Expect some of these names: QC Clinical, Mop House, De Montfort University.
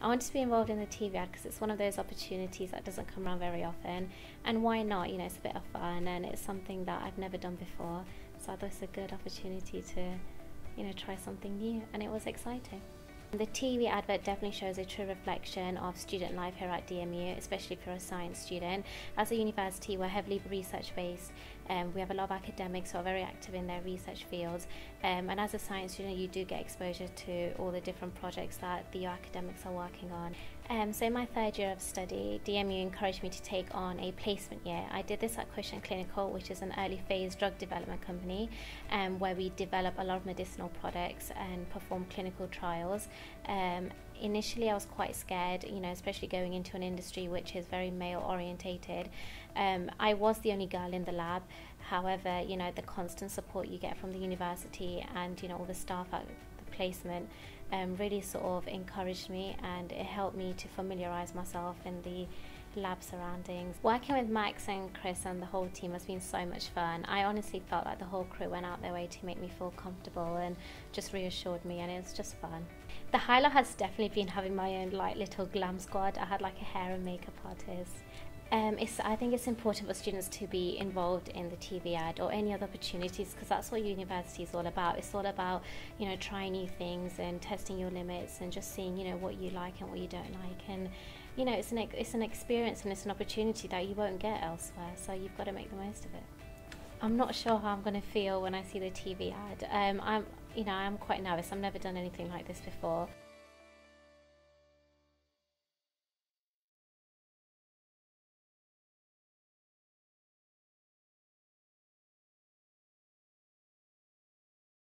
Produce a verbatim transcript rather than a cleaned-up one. I wanted to be involved in the T V ad because it's one of those opportunities that doesn't come around very often, and why not? You know, it's a bit of fun and it's something that I've never done before, so I thought it's a good opportunity to, you know, try something new, and it was exciting. The T V advert definitely shows a true reflection of student life here at D M U, especially if you're a science student. As a university, we're heavily research-based, um, we have a lot of academics who are very active in their research fields, um, and as a science student you do get exposure to all the different projects that the academics are working on. Um, so in my third year of study, D M U encouraged me to take on a placement year. I did this at Q C Clinical, which is an early phase drug development company, um, where we develop a lot of medicinal products and perform clinical trials. Um, initially I was quite scared, you know, especially going into an industry which is very male orientated. Um, I was the only girl in the lab. However, you know, the constant support you get from the university and, you know, all the staff at the placement Um, really sort of encouraged me, and it helped me to familiarise myself in the lab surroundings. Working with Max and Chris and the whole team has been so much fun. I honestly felt like the whole crew went out their way to make me feel comfortable and just reassured me, and it was just fun. The highlight has definitely been having my own like little glam squad. I had like a hair and makeup artist. Um, it's, I think it's important for students to be involved in the T V ad or any other opportunities, because that's what university is all about. It's all about, you know, trying new things and testing your limits and just seeing, you know, what you like and what you don't like. And, you know, it's an, it's an experience and it's an opportunity that you won't get elsewhere, so you've got to make the most of it. I'm not sure how I'm going to feel when I see the T V ad. Um, I'm, you know, I'm quite nervous. I've never done anything like this before.